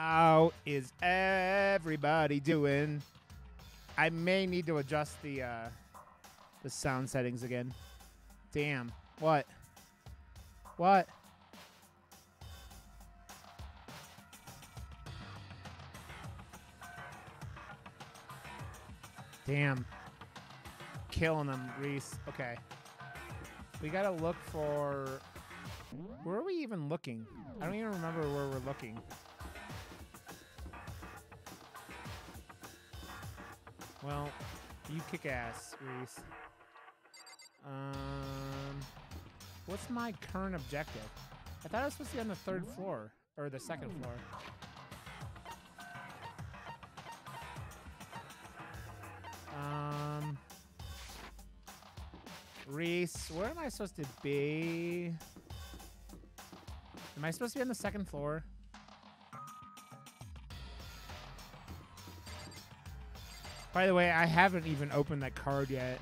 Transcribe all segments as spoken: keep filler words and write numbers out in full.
How is everybody doing? I may need to adjust the uh, the sound settings again. Damn. What? What? Damn. Killing them, Reese. Okay. We gotta look for... Where are we even looking? I don't even remember where we're looking. Well, you kick ass, Reese. Um, what's my current objective? I thought I was supposed to be on the third floor. Or the second floor. Um... Reese, where am I supposed to be? Am I supposed to be on the second floor? By the way, I haven't even opened that card yet.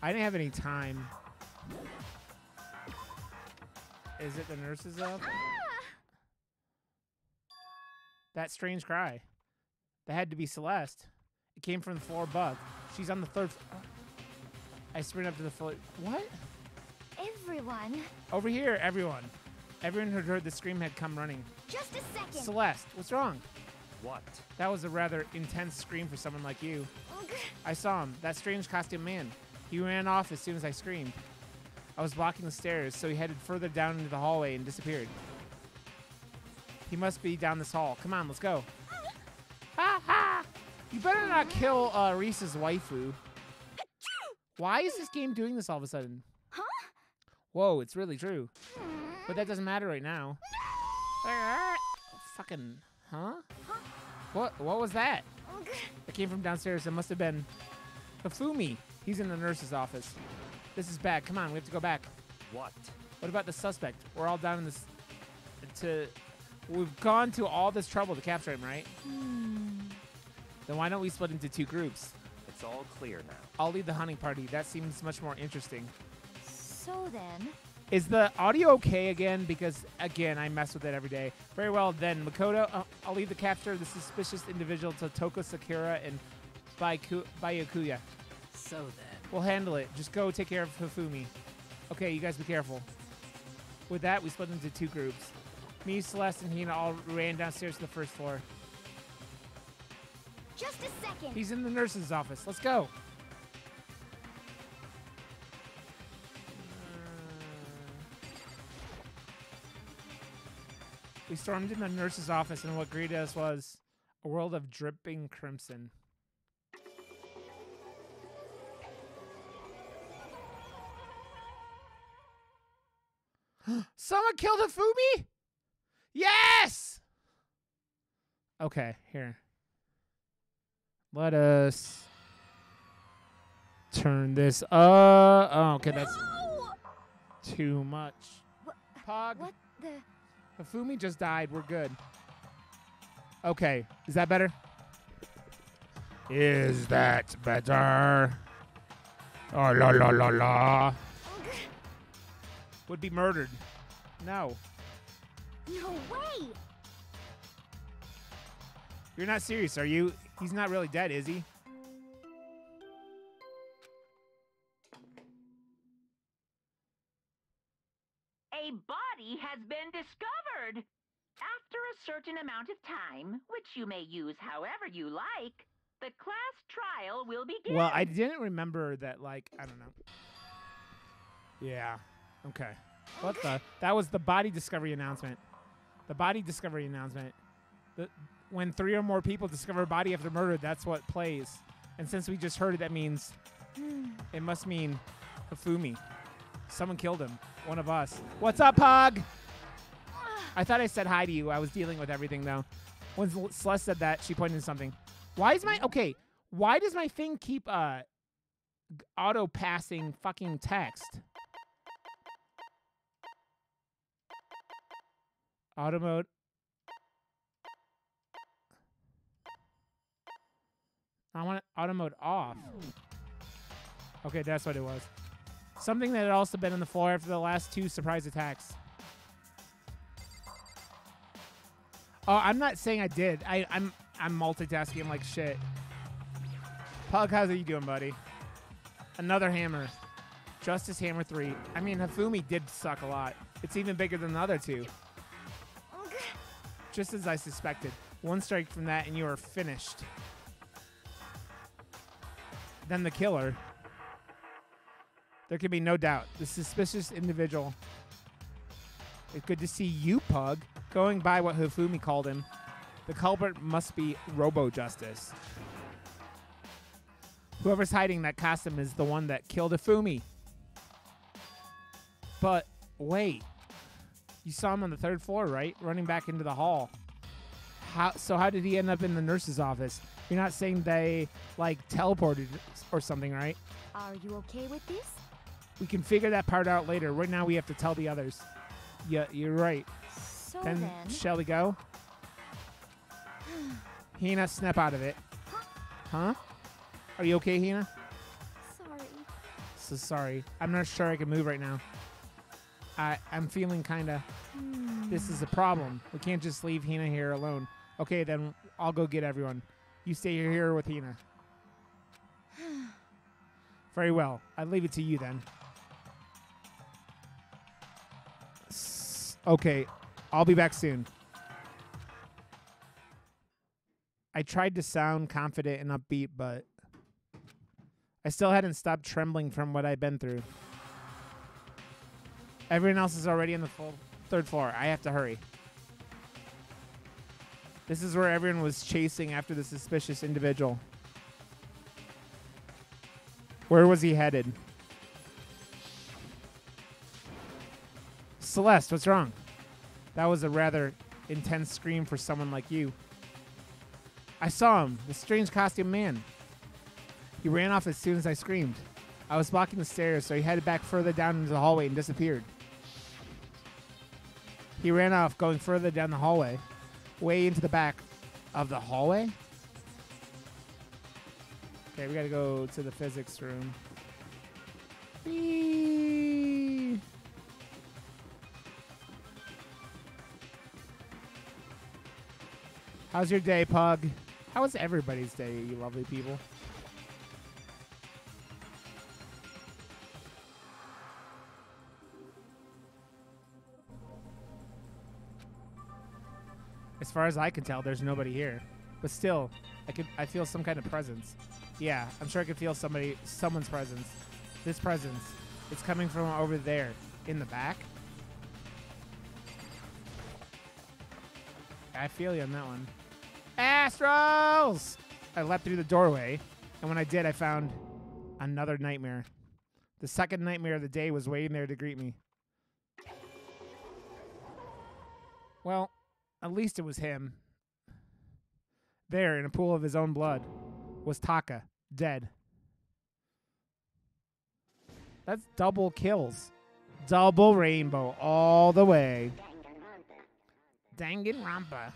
I didn't have any time. Is it the nurse's up? That strange cry. That had to be Celeste. It came from the floor above. She's on the third floor. I sprint up to the floor. What? Everyone. Over here, everyone. Everyone who heard the scream had come running. Just a second. Celeste, what's wrong? What? That was a rather intense scream for someone like you. I saw him, that strange costume man. He ran off as soon as I screamed. I was blocking the stairs, so he headed further down into the hallway and disappeared. He must be down this hall. Come on, let's go. Ha ha! You better not kill uh, Reese's waifu. Why is this game doing this all of a sudden? Huh? Whoa, it's really true. But that doesn't matter right now. No! Fucking, huh? huh? What? What was that? It came from downstairs. It must have been Hifumi. He's in the nurse's office. This is bad. Come on, we have to go back. What? What about the suspect? We're all down in this. To. We've gone to all this trouble to capture him, right? Hmm. Then why don't we split into two groups? It's all clear now. I'll lead the hunting party. That seems much more interesting. So then... Is the audio okay again? Because, again, I mess with it every day. Very well, then. Makoto, uh, I'll lead the capture of the suspicious individual to Touko Sakura and Baiku Bayakuya. So then... We'll handle it. Just go take care of Hifumi. Okay, you guys be careful. With that, we split into two groups. Me, Celeste, and Hina all ran downstairs to the first floor. Just a second. He's in the nurse's office. Let's go. We stormed in the nurse's office, and what greeted us was a world of dripping crimson. Someone killed Hifumi? Yes! Okay, here. Let us turn this up. Oh, okay, that's no! too much. Pog. What the? Hifumi just died. We're good. Okay, is that better? Is that better? Oh, la, la, la, la. Would be murdered. No. No way! You're not serious, are you? He's not really dead, is he? A body has been discovered! After a certain amount of time, which you may use however you like, the class trial will begin. Well, I didn't remember that, like, I don't know. Yeah. Okay. What the? That was the body discovery announcement. The body discovery announcement. The, when three or more people discover a body after murder, that's what plays. And since we just heard it, that means... It must mean Hifumi. Someone killed him. One of us. What's up, Pog? I thought I said hi to you. I was dealing with everything, though. When Celeste said that, she pointed to something. Why is my... Okay. Why does my thing keep uh, auto-passing fucking text? Auto mode. I want auto mode off. Okay, that's what it was. Something that had also been on the floor after the last two surprise attacks. Oh, I'm not saying I did. I, I'm I'm multitasking like shit. Pug, how's it you doing, buddy? Another hammer. Justice Hammer three. I mean, Hifumi did suck a lot. It's even bigger than the other two. Just as I suspected. One strike from that and you are finished. Then the killer. There can be no doubt. The suspicious individual. It's good to see you, Pug. Going by what Hifumi called him, the culprit must be Robo Justice. Whoever's hiding that costume is the one that killed Hifumi. But wait, you saw him on the third floor, right? Running back into the hall. How? So how did he end up in the nurse's office? You're not saying they like teleported or something, right? Are you okay with this? We can figure that part out later. Right now we have to tell the others. Yeah, you're right. So then, then, shall we go? Hina, snap out of it. Huh? huh? Are you okay, Hina? Sorry. So sorry. I'm not sure I can move right now. I, I'm feeling kinda... Hmm. This is a problem. We can't just leave Hina here alone. Okay, then I'll go get everyone. You stay here with Hina. Very well. I'll leave it to you then. S okay. I'll be back soon. I tried to sound confident and upbeat, but I still hadn't stopped trembling from what I'd been through. Everyone else is already on the full third floor. I have to hurry. This is where everyone was chasing after the suspicious individual. Where was he headed? Celeste, what's wrong? That was a rather intense scream for someone like you. I saw him, the strange costume man. He ran off as soon as I screamed. I was blocking the stairs, so he headed back further down into the hallway and disappeared. He ran off, going further down the hallway, way into the back of the hallway? Okay, we gotta go to the physics room. Eee! How's your day, Pug? How was everybody's day, you lovely people? As far as I can tell, there's nobody here. But still, I could I feel some kind of presence. Yeah, I'm sure I could feel somebody someone's presence. This presence. It's coming from over there. In the back? I feel you on that one. Astrals! I leapt through the doorway, and when I did, I found another nightmare. The second nightmare of the day was waiting there to greet me. Well, at least it was him. There, in a pool of his own blood, was Taka, dead. That's double kills. Double rainbow all the way. Danganronpa.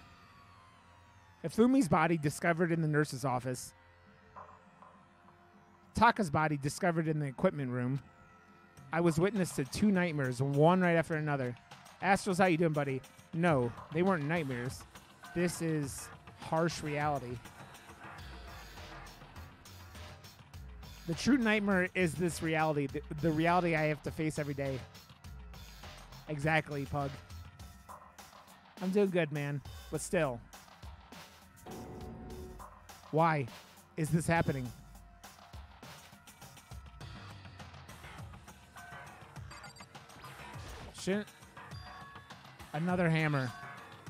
Ifumi's body discovered in the nurse's office. Taka's body discovered in the equipment room. I was witness to two nightmares, one right after another. Astrals, how you doing, buddy? No, they weren't nightmares. This is harsh reality. The true nightmare is this reality, the, the reality I have to face every day. Exactly, Pug. I'm doing good, man, but still. Why is this happening? Shouldn't... Another hammer.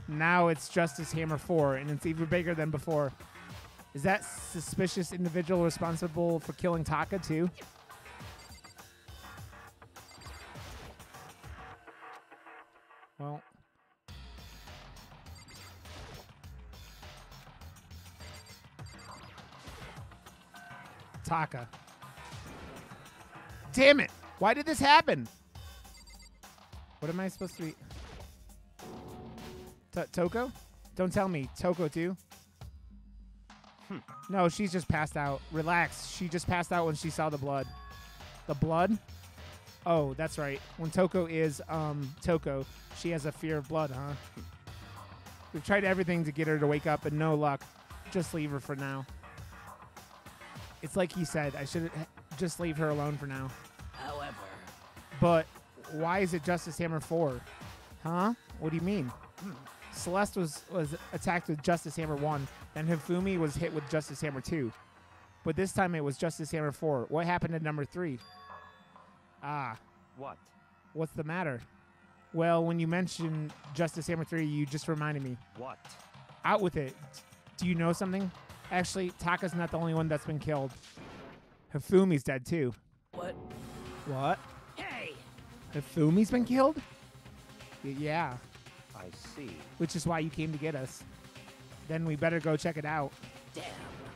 Now it's Justice Hammer four, and it's even bigger than before. Is that suspicious individual responsible for killing Taka, too? Well... Taka. Damn it! Why did this happen? What am I supposed to be... T Touko? Don't tell me. Touko, too? Hmm. No, she's just passed out. Relax. She just passed out when she saw the blood. The blood? Oh, that's right. When Touko is um, Touko, she has a fear of blood, huh? We've tried everything to get her to wake up, but no luck. Just leave her for now. It's like he said, I should just leave her alone for now. However. But why is it Justice Hammer four? Huh? What do you mean? Hmm. Celeste was, was attacked with Justice Hammer one, and Hifumi was hit with Justice Hammer two. But this time it was Justice Hammer four. What happened to number three? Ah. What? What's the matter? Well, when you mentioned Justice Hammer three, you just reminded me. What? Out with it. Do you know something? Actually, Taka's not the only one that's been killed. Hifumi's dead too. What? What? Hey! Hifumi's been killed? Y yeah. I see. Which is why you came to get us. Then we better go check it out. Damn.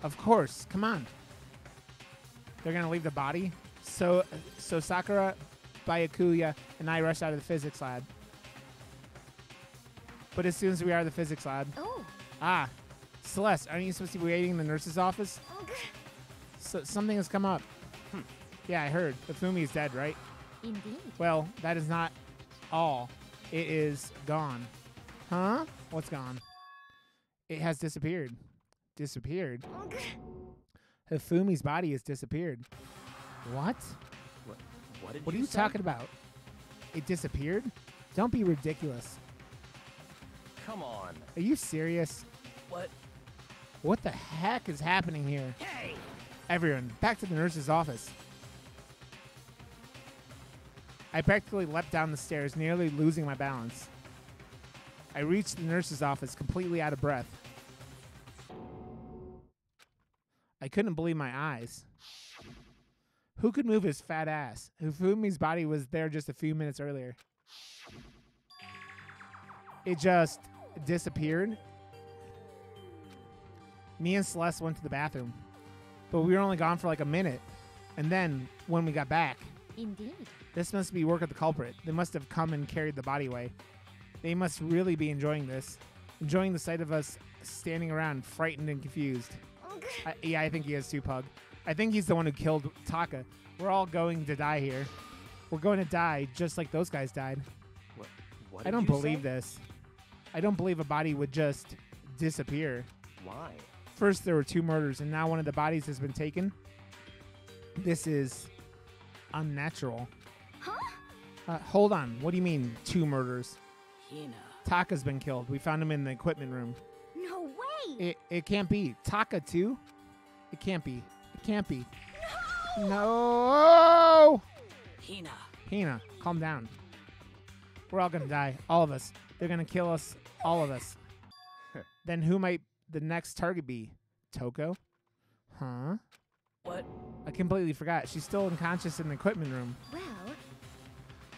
Of course. Come on. They're gonna leave the body? So, so Sakura, Byakuya, and I rush out of the physics lab. But as soon as we are in the physics lab... Oh. Ah. Celeste, aren't you supposed to be waiting in the nurse's office? Okay. So, something has come up. Hmm. Yeah, I heard. Hifumi is dead, right? Indeed. Well, that is not all. It is gone. Huh? What's gone? It has disappeared. Disappeared? Okay. Hifumi's body has disappeared. What? What, what, did what you are you say? Talking about? It disappeared? Don't be ridiculous. Come on. Are you serious? What? What the heck is happening here? Hey! Everyone, back to the nurse's office. I practically leapt down the stairs, nearly losing my balance. I reached the nurse's office, completely out of breath. I couldn't believe my eyes. Who could move his fat ass? Hifumi's body was there just a few minutes earlier. It just disappeared. Me and Celeste went to the bathroom, but we were only gone for like a minute. And then when we got back, indeed, this must be work of the culprit. They must have come and carried the body away. They must really be enjoying this, enjoying the sight of us standing around, frightened and confused. Okay. I, yeah, I think he has Tupug. I think he's the one who killed Taka. We're all going to die here. We're going to die just like those guys died. What, what did I don't believe say? This. I don't believe a body would just disappear. Why? First, there were two murders, and now one of the bodies has been taken. This is unnatural. Huh? Uh, hold on. What do you mean, two murders? Hina. Taka's been killed. We found him in the equipment room. No way! It, it can't be. Taka, too? It can't be. It can't be. No! No! Hina. Hina, calm down. We're all gonna die. All of us. They're gonna kill us. All of us. Then who might... the next target be? Touko? Huh? What? I completely forgot. She's still unconscious in the equipment room. Well...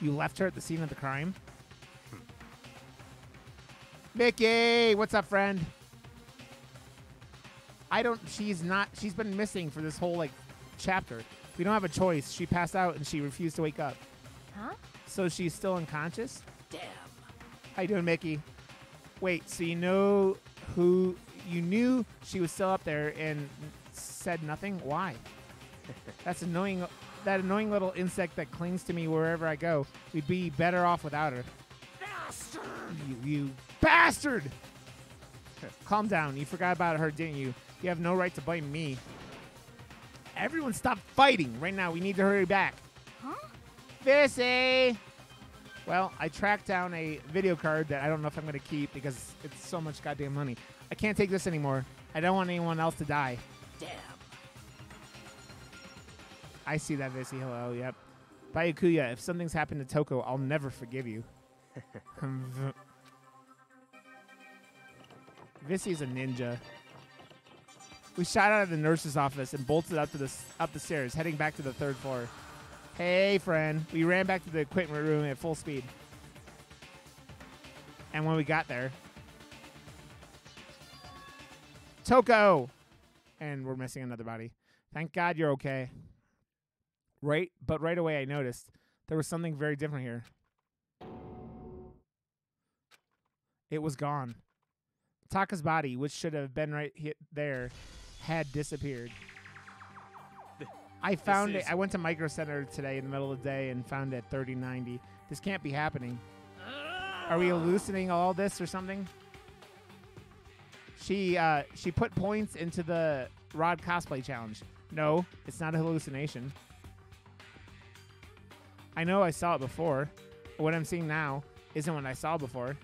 You left her at the scene of the crime? Mickey! What's up, friend? I don't... She's not... She's been missing for this whole, like, chapter. We don't have a choice. She passed out and she refused to wake up. Huh? So she's still unconscious? Damn. How you doing, Mickey? Wait, so you know... who you knew she was still up there and said nothing? Why? That's annoying. That annoying little insect that clings to me wherever I go. We'd be better off without her. Bastard! You, you bastard! Calm down. You forgot about her, didn't you? You have no right to blame me. Everyone stop fighting. Right now, we need to hurry back. Huh? Vissy! Well, I tracked down a video card that I don't know if I'm going to keep because it's so much goddamn money. I can't take this anymore. I don't want anyone else to die. Damn. I see that, Vissy. Hello, yep. Byakuya, if something's happened to Touko, I'll never forgive you. Vissy's a ninja. We shot out of the nurse's office and bolted up, to the, up the stairs, heading back to the third floor. Hey, friend. We ran back to the equipment room at full speed. And when we got there... Touko! And we're missing another body. Thank God you're okay. Right, but right away I noticed there was something very different here. It was gone. Taka's body, which should have been right here, there, had disappeared. I found it. I went to Micro Center today in the middle of the day and found it at thirty ninety. This can't be happening. Are we hallucinating all this or something? She uh, she put points into the Rod Cosplay Challenge. No, it's not a hallucination. I know I saw it before. What I'm seeing now isn't what I saw before.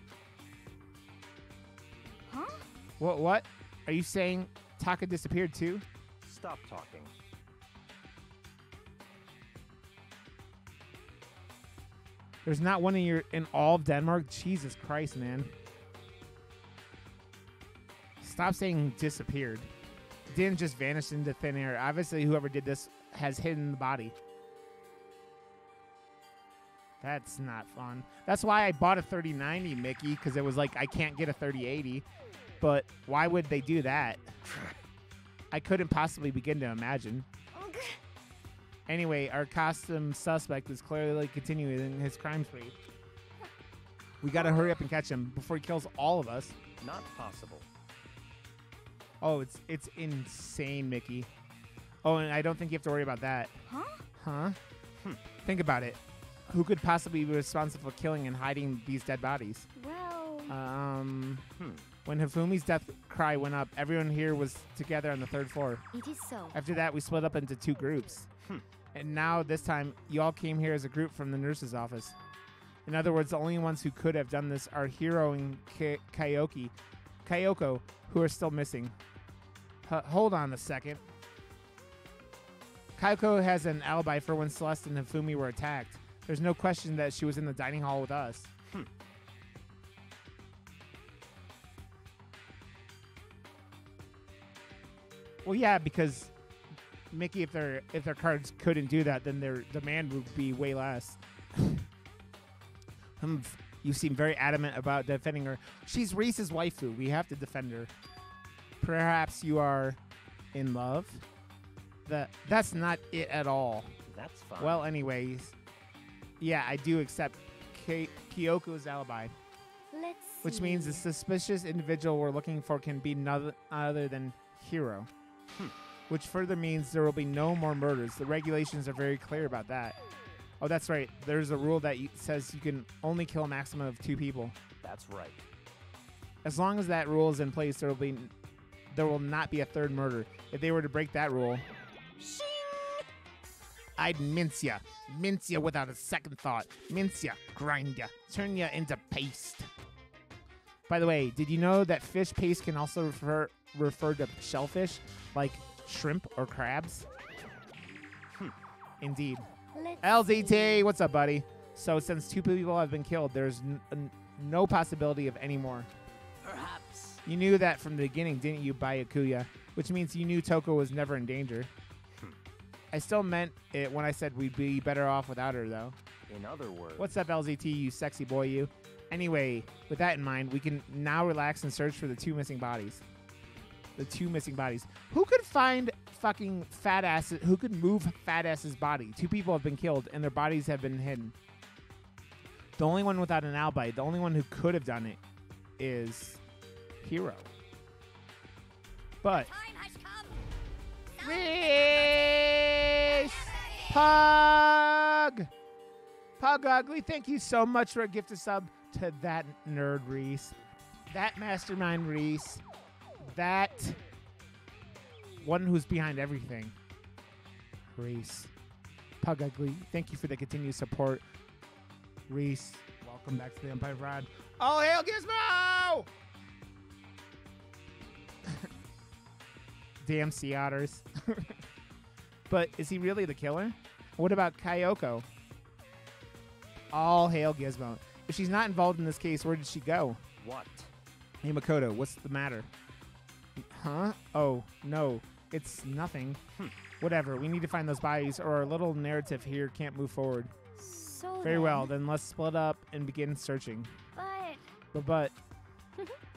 Huh? What? What? Are you saying Taka disappeared too? Stop talking. There's not one in your in all of Denmark. Jesus Christ, man! Stop saying disappeared. Didn't just vanish into thin air. Obviously, whoever did this has hidden the body. That's not fun. That's why I bought a thirty ninety, Mickey, because it was like I can't get a thirty eighty. But why would they do that? I couldn't possibly begin to imagine. Anyway, our costume suspect is clearly continuing his crime spree. We gotta hurry up and catch him before he kills all of us. Not possible. Oh, it's it's insane, Mickey. Oh, and I don't think you have to worry about that. Huh? Huh? Hm. Think about it. Who could possibly be responsible for killing and hiding these dead bodies? Well... Um... Hmm. When Hifumi's death cry went up, everyone here was together on the third floor. It is so. After that, we split up into two groups. Hmm. And now, this time, you all came here as a group from the nurse's office. In other words, the only ones who could have done this are Hiro and Kiyotaka, Kiyoko, who are still missing. H hold on a second. Kiyoko has an alibi for when Celeste and Hifumi were attacked. There's no question that she was in the dining hall with us. Hmm. Well, yeah, because Mickey, if their if their cards couldn't do that, then their demand would be way less. You seem very adamant about defending her. She's Reese's waifu. We have to defend her. Perhaps you are in love. That that's not it at all. That's fine. Well, anyways, yeah, I do accept K Kiyoko's alibi. Let's which see. means the suspicious individual we're looking for can be none other than Hiro. Hmm. Which further means there will be no more murders. The regulations are very clear about that. Oh, that's right. There's a rule that says you can only kill a maximum of two people. That's right. As long as that rule is in place, there will be, there will not be a third murder. If they were to break that rule, Shing! I'd mince ya, mince ya without a second thought. Mince ya, grind ya, turn ya into paste. By the way, did you know that fish paste can also refer refer to shellfish, like shrimp or crabs? Hmm. Indeed. Let's L Z T, see. What's up, buddy? So since two people have been killed, there's n n no possibility of any more. Perhaps. You knew that from the beginning, didn't you, Bayakuya? Which means you knew Touko was never in danger. Hmm. I still meant it when I said we'd be better off without her, though. In other words. What's up, L Z T, you sexy boy, you? Anyway, with that in mind, we can now relax and search for the two missing bodies. The two missing bodies. Who could find fucking fat asses? Who could move fat ass's body? Two people have been killed and their bodies have been hidden. The only one without an alibi, the only one who could have done it is Hiro. But Reese Pug Pug Ugly, thank you so much for a gift of sub to that nerd Reese. That mastermind Reese. That one who's behind everything. Reese. Pug Ugly, thank you for the continued support. Reese, welcome back to the Empire Rod. All hail Gizmo! Damn sea otters. But is he really the killer? What about Kiyoko? All hail Gizmo. If she's not involved in this case, where did she go? What? Hey, Makoto, what's the matter? Huh? Oh, no. It's nothing. Hm. Whatever. We need to find those bodies or our little narrative here can't move forward. So Very then. well. Then let's split up and begin searching. But... But, but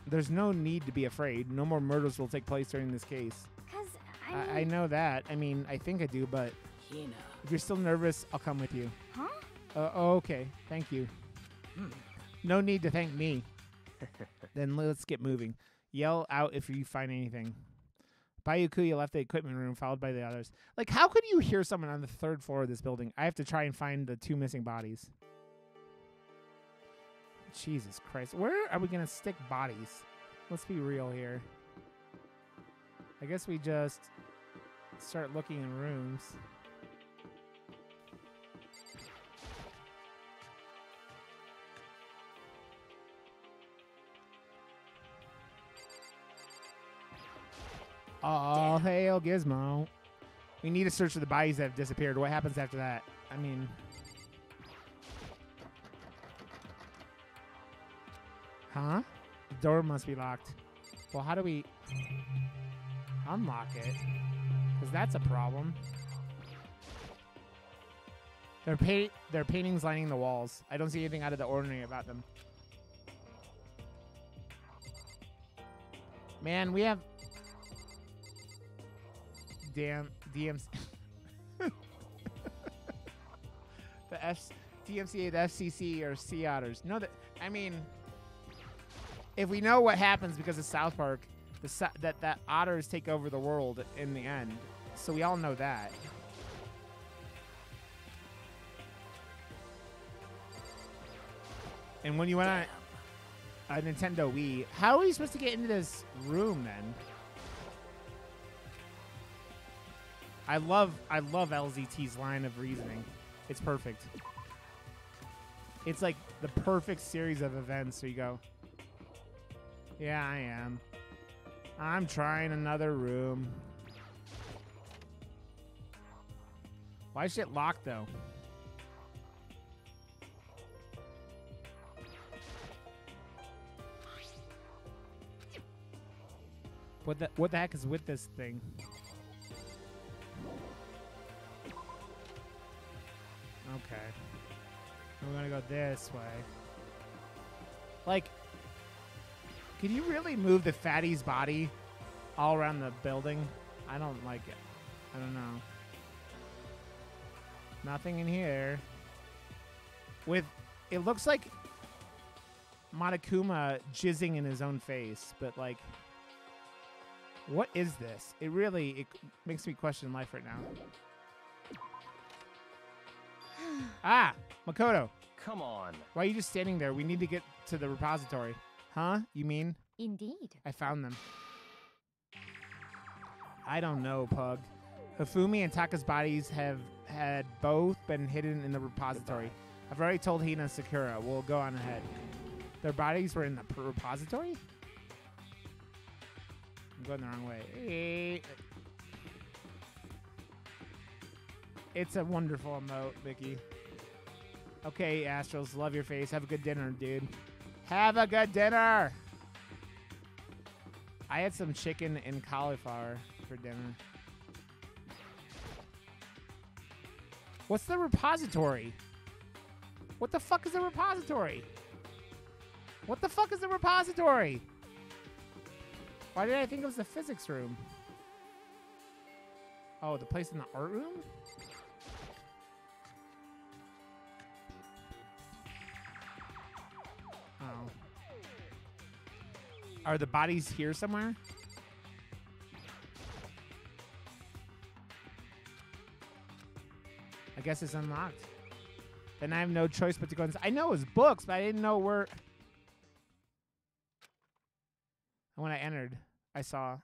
there's no need to be afraid. No more murders will take place during this case. Cause I, mean, I, I know that. I mean, I think I do, but... You know. If you're still nervous, I'll come with you. Huh? Uh, oh, okay. Thank you. Mm. No need to thank me. Then let's get moving. Yell out if you find anything. Byakuya left the equipment room, followed by the others. Like, how could you hear someone on the third floor of this building? I have to try and find the two missing bodies. Jesus Christ. Where are we going to stick bodies? Let's be real here. I guess we just start looking in rooms. Oh, hail Gizmo. We need to search for the bodies that have disappeared. What happens after that? I mean... Huh? The door must be locked. Well, how do we unlock it? Because that's a problem. There are, pa there are paintings lining the walls. I don't see anything out of the ordinary about them. Man, we have... Damn, D M C. The F D M C A, the F C C, or Sea Otters. No, that I mean, if we know what happens because of South Park, the so that that otters take over the world in the end, so we all know that. And when you went on a Nintendo Wii, how are we supposed to get into this room then? I love I love L Z T's line of reasoning. It's perfect. It's like the perfect series of events. So you go, yeah, I am. I'm trying another room. Why is shit locked though? What the what the heck is with this thing? Okay. We're gonna go this way. Like, could you really move the fatty's body all around the building? I don't like it. I don't know. Nothing in here. With, it looks like Monokuma jizzing in his own face, but like, what is this? It really, it makes me question life right now. Ah, Makoto. Come on. Why are you just standing there? We need to get to the repository. Huh? You mean? Indeed. I found them. I don't know, Pug. Hifumi and Taka's bodies have had both been hidden in the repository. I've already told Hina and Sakura. We'll go on ahead. Their bodies were in the repository? I'm going the wrong way. It's a wonderful emote, Vicky. Okay, Astrals, love your face. Have a good dinner, dude. Have a good dinner! I had some chicken and cauliflower for dinner. What's the repository? What the fuck is the repository? What the fuck is the repository? Why did I think it was the physics room? Oh, the place in the art room? Are the bodies here somewhere? I guess it's unlocked. Then I have no choice but to go inside. I know it's books, but I didn't know where. And when I entered, I saw